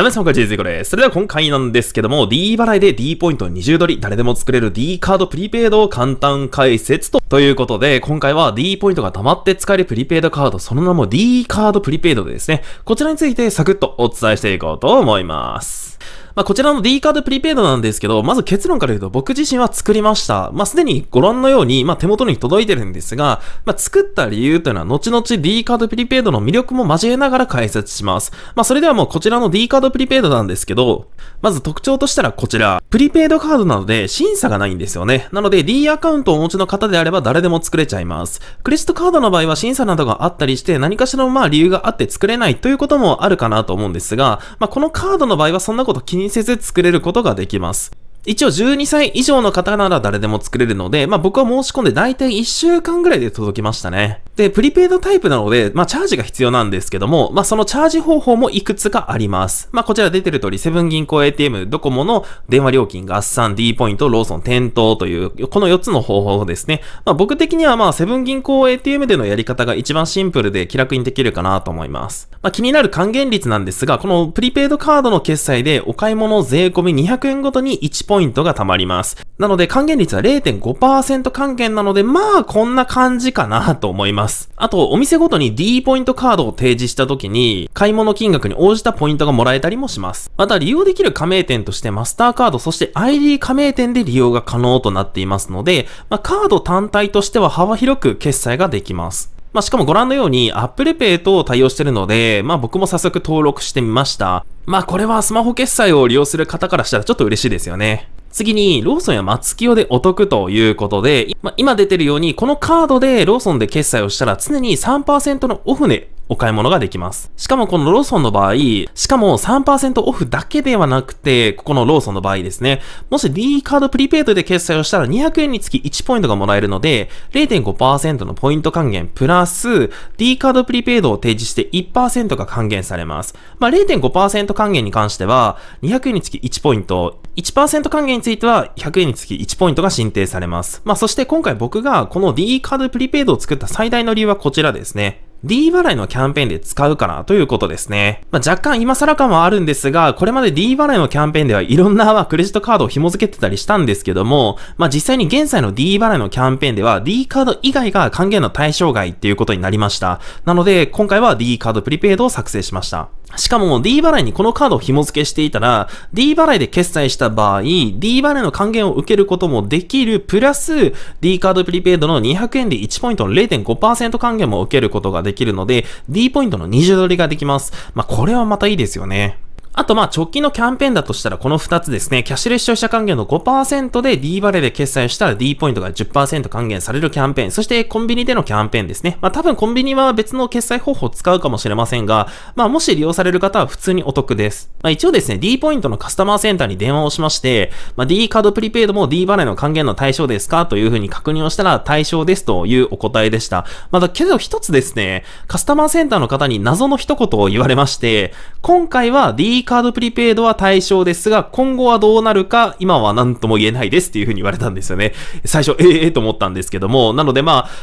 皆さんこんにちは、これです。それでは今回なんですけども、D 払いで D ポイント20ドル、誰でも作れる D カードプリペイドを簡単解説ということで、今回は D ポイントが溜まって使えるプリペイドカード、その名も D カードプリペイドですね。こちらについてサクッとお伝えしていこうと思います。こちらの D カードプリペイドなんですけど、まず結論から言うと僕自身は作りました。すでにご覧のように、手元に届いてるんですが、作った理由というのは後々 D カードプリペイドの魅力も交えながら解説します。それではもうこちらの D カードプリペイドなんですけど、まず特徴としたらこちら、プリペイドカードなので審査がないんですよね。なので D アカウントをお持ちの方であれば誰でも作れちゃいます。クレジットカードの場合は審査などがあったりして何かしらの理由があって作れないということもあるかなと思うんですが、このカードの場合はそんなこと気にせず作れることができます。一応12歳以上の方なら誰でも作れるので、僕は申し込んで大体1週間ぐらいで届きましたね。で、プリペイドタイプなので、チャージが必要なんですけども、そのチャージ方法もいくつかあります。こちら出てる通り、セブン銀行 ATM、ドコモの電話料金、合算、D ポイント、ローソン、店頭という、この4つの方法ですね。僕的にはセブン銀行 ATM でのやり方が一番シンプルで気楽にできるかなと思います。気になる還元率なんですが、このプリペイドカードの決済でお買い物税込み200円ごとに1ポイントが貯まります。なので還元率は 0.5% 還元なので、こんな感じかなと思います。あと、お店ごとに D ポイントカードを提示した時に、買い物金額に応じたポイントがもらえたりもします。また、利用できる加盟店としてマスターカード、そして ID 加盟店で利用が可能となっていますので、カード単体としては幅広く決済ができます。しかもご覧のように Apple Pay と対応してるので、僕も早速登録してみました。これはスマホ決済を利用する方からしたらちょっと嬉しいですよね。次に、ローソンやマツキヨでお得ということで、今出てるように、このカードでローソンで決済をしたら常に 3% のオフでお買い物ができます。しかもこのローソンの場合、3% オフだけではなくて、ここのローソンの場合ですね、もし D カードプリペイドで決済をしたら200円につき1ポイントがもらえるので、0.5% のポイント還元プラス、D カードプリペイドを提示して 1% が還元されます。0.5% 還元に関しては、200円につき1ポイント、1% 還元については100円につき1ポイントが申請されます。そして今回僕がこの D カードプリペイドを作った最大の理由はこちらですね。D 払いのキャンペーンで使うかなということですね。若干今更感はあるんですが、これまで D 払いのキャンペーンではいろんなクレジットカードを紐付けてたりしたんですけども、実際に現在の D 払いのキャンペーンでは D カード以外が還元の対象外っていうことになりました。なので、今回は D カードプリペイドを作成しました。しかも D 払いにこのカードを紐付けしていたら、D 払いで決済した場合、D 払いの還元を受けることもできる、プラス D カードプリペイドの200円で1ポイントの 0.5% 還元も受けることができるので、D ポイントの20ドルができます。これはまたいいですよね。あと直近のキャンペーンだとしたらこの2つですね。キャッシュレス消費者還元の 5% で D 払いで決済したら D ポイントが 10% 還元されるキャンペーン。そしてコンビニでのキャンペーンですね。多分コンビニは別の決済方法を使うかもしれませんが、もし利用される方は普通にお得です。一応ですね、D ポイントのカスタマーセンターに電話をしまして、D カードプリペイドも D 払いの還元の対象ですかというふうに確認をしたら対象ですというお答えでした。だけど一つですね、カスタマーセンターの方に謎の一言を言われまして、今回は D カードプリペイドは対象ですが、今後はどうなるか、今は何とも言えないですっていう風に言われたんですよね。最初、と思ったんですけども、なので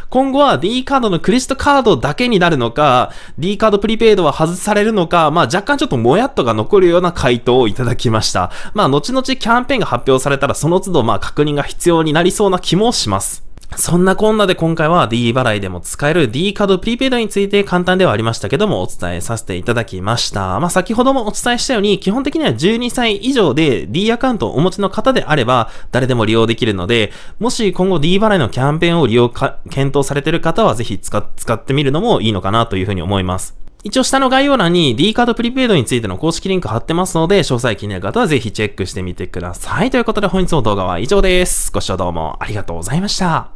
今後は D カードのクレジットカードだけになるのか、D カードプリペイドは外されるのか、若干ちょっともやっとが残るような回答をいただきました。後々キャンペーンが発表されたら、その都度確認が必要になりそうな気もします。そんなこんなで今回は D 払いでも使える D カードプリペイドについて簡単ではありましたけどもお伝えさせていただきました。先ほどもお伝えしたように基本的には12歳以上で D アカウントをお持ちの方であれば誰でも利用できるので、もし今後 D 払いのキャンペーンを利用か検討されている方はぜひ使ってみるのもいいのかなというふうに思います。一応下の概要欄に D カードプリペイドについての公式リンク貼ってますので、詳細気になる方はぜひチェックしてみてください。ということで本日の動画は以上です。ご視聴どうもありがとうございました。